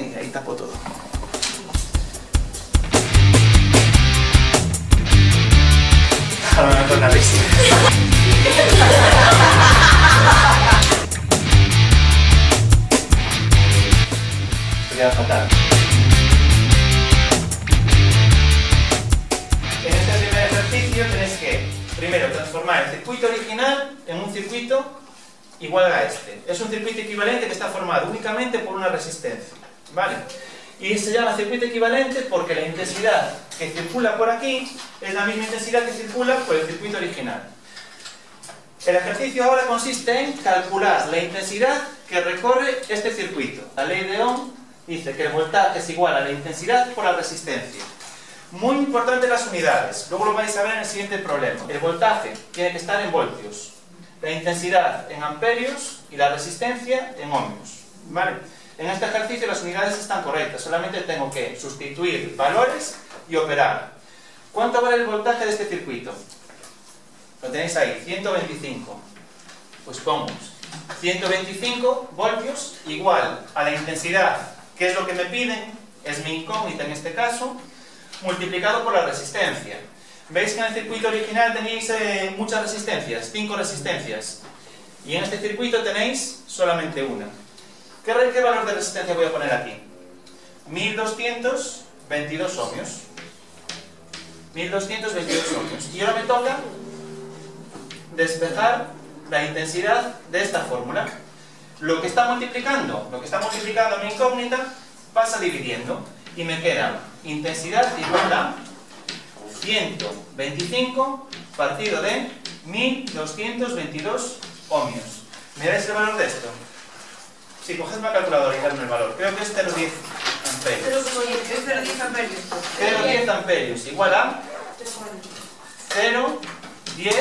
y ahí tapo todo. Ahora con la vez. Esto queda fatal. En este primer ejercicio tenéis que, primero, transformar el circuito original en un circuito igual a este. Es un circuito equivalente que está formado únicamente por una resistencia, ¿vale? Y se llama circuito equivalente porque la intensidad que circula por aquí es la misma intensidad que circula por el circuito original. El ejercicio ahora consiste en calcular la intensidad que recorre este circuito. La ley de Ohm dice que el voltaje es igual a la intensidad por la resistencia. Muy importante las unidades, luego lo vais a ver en el siguiente problema. El voltaje tiene que estar en voltios, la intensidad en amperios y la resistencia en ohmios, ¿vale? En este ejercicio las unidades están correctas, solamente tengo que sustituir valores y operar. ¿Cuánto vale el voltaje de este circuito? Lo tenéis ahí, 125. Pues pongo 125 voltios igual a la intensidad, que es lo que me piden, es mi incógnita en este caso, multiplicado por la resistencia. Veis que en el circuito original tenéis muchas resistencias, 5 resistencias, y en este circuito tenéis solamente una. ¿Qué valor de resistencia voy a poner aquí? 1222 ohmios. 1222 ohmios. Y ahora me toca despejar la intensidad de esta fórmula. Lo que está multiplicando mi incógnita, pasa dividiendo, y me queda intensidad igual a 125 partido de 1222 ohmios. ¿Miráis el valor de esto? Si coged una calculadora y darme el valor, creo que es 0,10 amperios. Es 0,10 amperios. 0,10 amperios igual a 0,10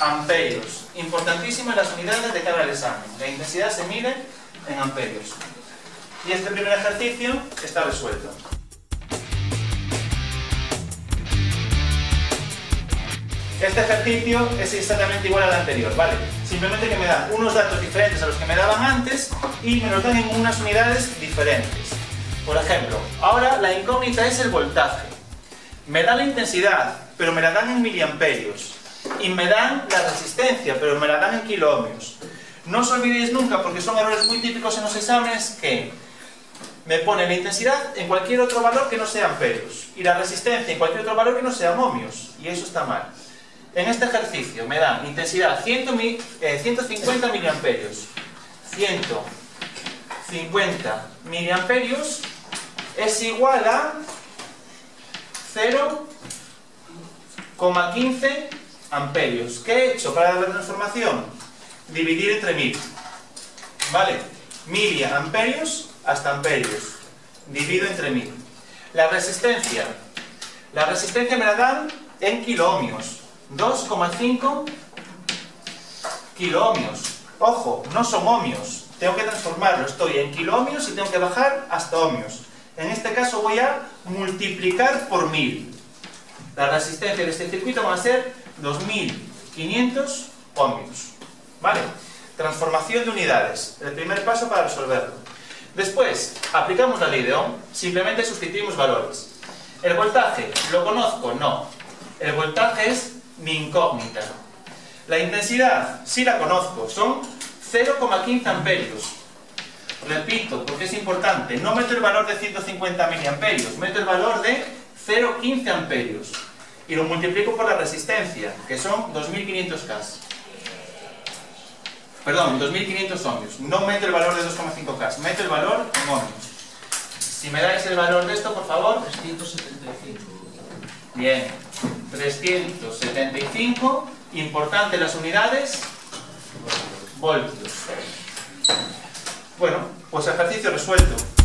amperios. Importantísimas las unidades de cara al examen. La intensidad se mide en amperios. Y este primer ejercicio está resuelto. Este ejercicio es exactamente igual al anterior, ¿vale? Simplemente que me da unos datos diferentes a los que me daban antes y me los dan en unas unidades diferentes. Por ejemplo, ahora la incógnita es el voltaje. Me da la intensidad, pero me la dan en miliamperios. Y me dan la resistencia, pero me la dan en kiloohmios. No os olvidéis nunca, porque son errores muy típicos en los exámenes, que me pone la intensidad en cualquier otro valor que no sea amperios y la resistencia en cualquier otro valor que no sea ohmios. Y eso está mal. En este ejercicio me dan intensidad 150 miliamperios. 150 miliamperios es igual a 0,15 amperios. ¿Qué he hecho para la transformación? Dividir entre 1000. ¿Vale? Miliamperios hasta amperios. Divido entre 1000. La resistencia me la dan en kiloohmios. 2,5 kiloohmios. Ojo, no son ohmios. Tengo que transformarlo. Estoy en kiloohmios y tengo que bajar hasta ohmios. En este caso voy a multiplicar por 1000. La resistencia de este circuito va a ser 2500 ohmios. ¿Vale? Transformación de unidades. El primer paso para resolverlo. Después, aplicamos la ley de Ohm. Simplemente sustituimos valores. ¿El voltaje lo conozco? No. El voltaje es mi incógnita. La intensidad, sí la conozco, son 0,15 amperios. Repito, porque es importante, no meto el valor de 150 miliamperios, meto el valor de 0,15 amperios y lo multiplico por la resistencia, que son 2500 ohmios. No meto el valor de 2,5K, meto el valor en ohmios. Si me dais el valor de esto, por favor. 375. Bien, 375, importante las unidades, voltios. Bueno, pues ejercicio resuelto.